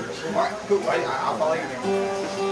All right, cool. I'll follow you now.